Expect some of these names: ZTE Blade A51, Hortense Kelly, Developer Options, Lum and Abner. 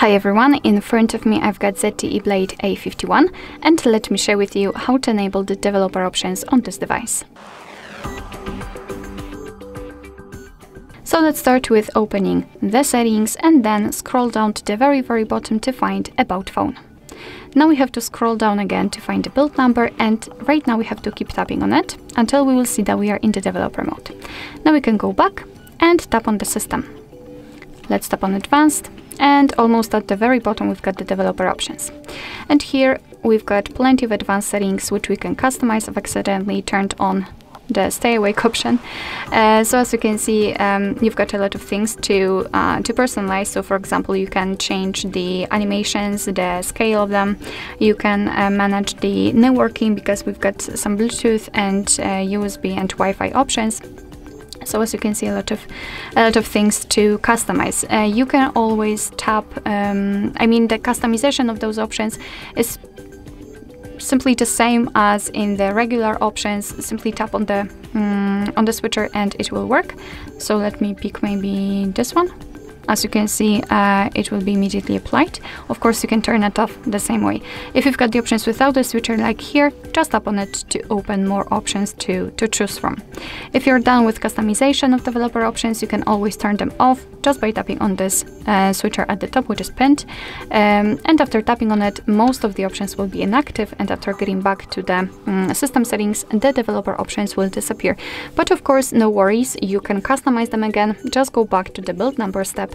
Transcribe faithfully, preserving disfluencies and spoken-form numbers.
Hi everyone, in front of me I've got Z T E Blade A fifty-one, and let me share with you how to enable the developer options on this device. So let's start with opening the settings and then scroll down to the very very bottom to find About Phone. Now we have to scroll down again to find the build number, and right now we have to keep tapping on it until we will see that we are in the developer mode. Now we can go back and tap on the system. Let's tap on advanced, and almost at the very bottom we've got the developer options. And here we've got plenty of advanced settings which we can customize. I've accidentally turned on the stay awake option. Uh, so as you can see, um, you've got a lot of things to uh, to personalize. So for example, you can change the animations, the scale of them. You can uh, manage the networking, because we've got some Bluetooth and uh, U S B and Wi-Fi options. So as you can see, a lot of a lot of things to customize. Uh, you can always tap. Um, I mean, the customization of those options is simply the same as in the regular options. Simply tap on the um, on the switcher and it will work. So let me pick maybe this one. As you can see, uh, it will be immediately applied. Of course, you can turn it off the same way. If you've got the options without the switcher, like here, just tap on it to open more options to, to choose from. If you're done with customization of developer options, you can always turn them off just by tapping on this uh, switcher at the top, which is pinned. Um, and after tapping on it, most of the options will be inactive. And after getting back to the um, system settings, the developer options will disappear. But of course, no worries, you can customize them again. Just go back to the build number step